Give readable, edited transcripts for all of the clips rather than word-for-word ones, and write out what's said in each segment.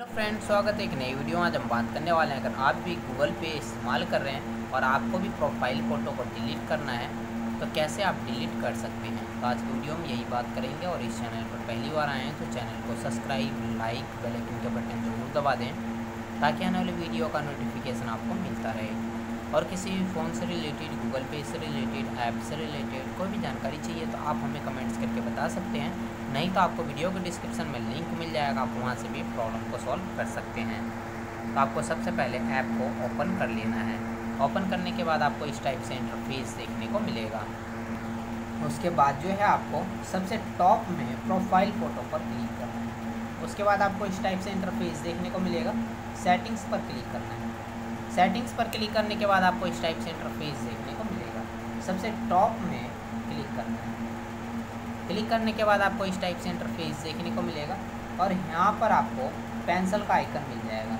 Hello friends, स्वागत है एक नई वीडियो में। आज हम बात करने वाले हैं, अगर आप भी गूगल पे इस्तेमाल कर रहे हैं और आपको भी प्रोफाइल फ़ोटो को डिलीट करना है तो कैसे आप डिलीट कर सकते हैं। तो आज की वीडियो में यही बात करेंगे। और इस चैनल पर पहली बार आए हैं तो चैनल को सब्सक्राइब, लाइक, बेल आइकन के बटन ज़रूर दबा दें ताकि आने वाले वीडियो का नोटिफिकेशन आपको मिलता रहे। और किसी भी फ़ोन से रिलेटेड, गूगल पे से रिलेटेड, ऐप से रिलेटेड कोई भी जानकारी चाहिए तो आप हमें कमेंट्स करके बता सकते हैं। नहीं तो आपको वीडियो के डिस्क्रिप्शन में लिंक मिल जाएगा, आप वहाँ से भी प्रॉब्लम को सॉल्व कर सकते हैं। तो आपको सबसे पहले ऐप को ओपन कर लेना है। ओपन करने के बाद आपको इस टाइप से इंटरफेस देखने को मिलेगा। उसके बाद जो है आपको सबसे टॉप में प्रोफाइल फ़ोटो पर क्लिक करना है। उसके बाद आपको इस टाइप से इंटरफेस देखने को मिलेगा। सेटिंग्स पर क्लिक करना है। सेटिंग्स पर क्लिक करने के बाद आपको इस टाइप से इंटरफेस देखने को मिलेगा। सबसे टॉप में क्लिक करना है। क्लिक करने के बाद आपको इस टाइप से इंटरफेस देखने को मिलेगा और यहाँ पर आपको पेंसिल का आइकन मिल जाएगा।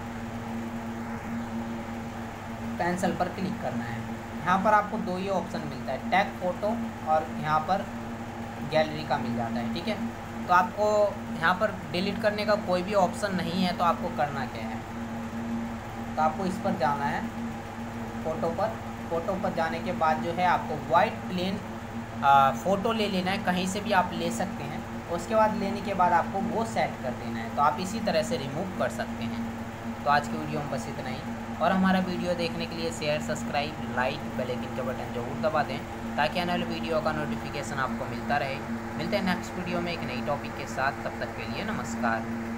पेंसिल पर क्लिक करना है। यहाँ पर आपको दो ही ऑप्शन मिलता है, टैग फ़ोटो और यहाँ पर गैलरी का मिल जाता है। ठीक है, तो आपको यहाँ पर डिलीट करने का कोई भी ऑप्शन नहीं है। तो आपको करना क्या है, तो आपको इस पर जाना है, फ़ोटो पर। फ़ोटो पर जाने के बाद जो है आपको वाइट प्लेन फ़ोटो ले लेना है, कहीं से भी आप ले सकते हैं। उसके बाद लेने के बाद आपको वो सेट कर देना है। तो आप इसी तरह से रिमूव कर सकते हैं। तो आज की वीडियो में बस इतना ही। और हमारा वीडियो देखने के लिए share, subscribe, like, bell icon के बटन ज़रूर दबा दें ताकि आने वाले वीडियो का नोटिफिकेशन आपको मिलता रहे। मिलते हैं नेक्स्ट वीडियो में एक नई टॉपिक के साथ। तब तक के लिए नमस्कार।